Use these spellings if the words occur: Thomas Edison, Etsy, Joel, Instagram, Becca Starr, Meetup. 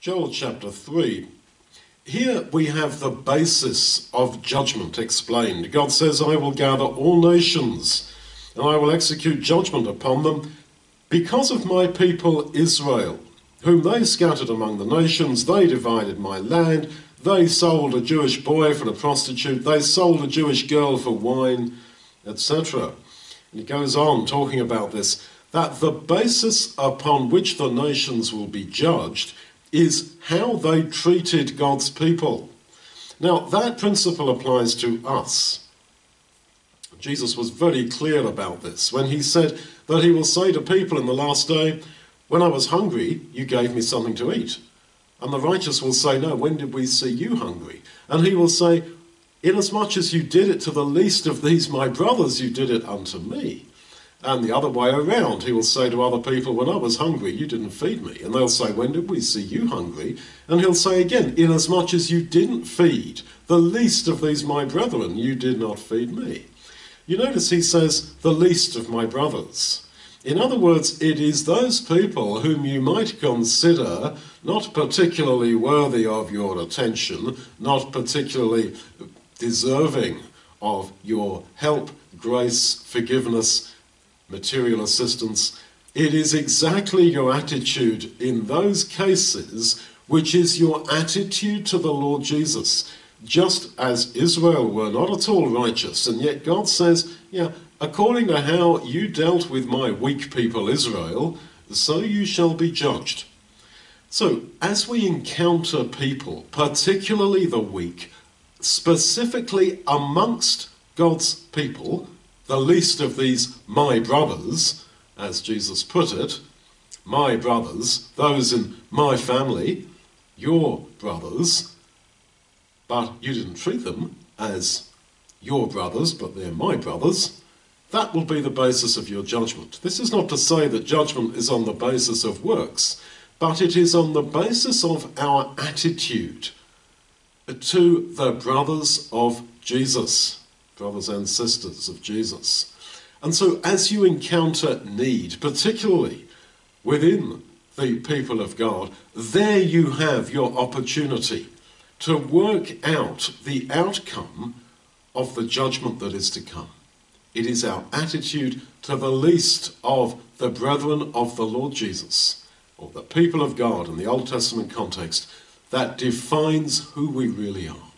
Joel chapter 3. Here we have the basis of judgment explained. God says, I will gather all nations and I will execute judgment upon them because of my people Israel, whom they scattered among the nations. They divided my land. They sold a Jewish boy for a prostitute. They sold a Jewish girl for wine, etc. And he goes on talking about this, that the basis upon which the nations will be judged is how they treated God's people. Now, that principle applies to us. Jesus was very clear about this when he said that he will say to people in the last day, when I was hungry, you gave me something to eat. And the righteous will say, no, when did we see you hungry? And he will say, inasmuch as you did it to the least of these my brothers, you did it unto me. And the other way around, he will say to other people, when I was hungry, you didn't feed me. And they'll say, when did we see you hungry? And he'll say again, inasmuch as you didn't feed the least of these my brethren, you did not feed me. You notice he says, the least of my brothers. In other words, it is those people whom you might consider not particularly worthy of your attention, not particularly deserving of your help, grace, forgiveness, material assistance. It is exactly your attitude in those cases, which is your attitude to the Lord Jesus. Just as Israel were not at all righteous, and yet God says, yeah, according to how you dealt with my weak people Israel, so you shall be judged. So as we encounter people, particularly the weak, specifically amongst God's people, the least of these my brothers, as Jesus put it, my brothers, those in my family, your brothers, but you didn't treat them as your brothers, but they're my brothers, that will be the basis of your judgment. This is not to say that judgment is on the basis of works, but it is on the basis of our attitude to the brothers of Jesus. Brothers and sisters of Jesus. And so as you encounter need, particularly within the people of God, there you have your opportunity to work out the outcome of the judgment that is to come. It is our attitude to the least of the brethren of the Lord Jesus, or the people of God in the Old Testament context, that defines who we really are.